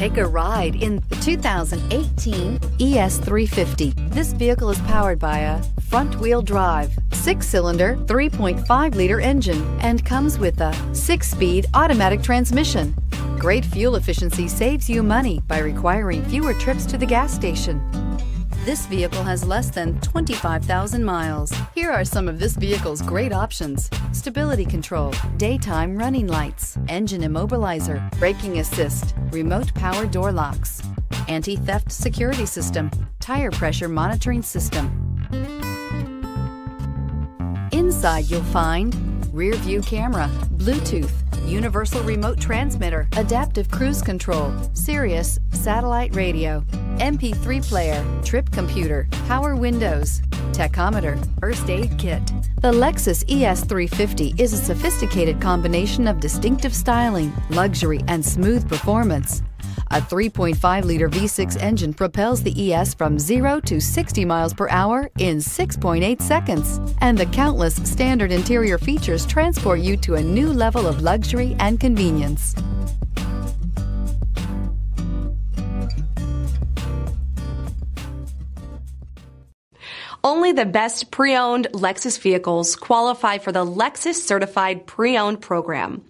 Take a ride in the 2018 ES 350. This vehicle is powered by a front-wheel drive, 6-cylinder, 3.5-liter engine, and comes with a 6-speed automatic transmission. Great fuel efficiency saves you money by requiring fewer trips to the gas station. This vehicle has less than 25,000 miles. Here are some of this vehicle's great options: stability control, daytime running lights, engine immobilizer, braking assist, remote power door locks, anti-theft security system, tire pressure monitoring system. Inside you'll find rear view camera, Bluetooth, universal remote transmitter, adaptive cruise control, Sirius Satellite Radio, MP3 player, trip computer, power windows, tachometer, first aid kit. The Lexus ES 350 is a sophisticated combination of distinctive styling, luxury, and smooth performance. A 3.5-liter V6 engine propels the ES from 0 to 60 miles per hour in 6.8 seconds, and the countless standard interior features transport you to a new level of luxury and convenience. Only the best pre-owned Lexus vehicles qualify for the Lexus Certified Pre-Owned Program.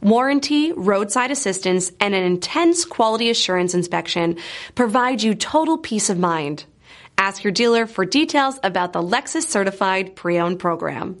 Warranty, roadside assistance, and an intense quality assurance inspection provide you total peace of mind. Ask your dealer for details about the Lexus Certified Pre-Owned Program.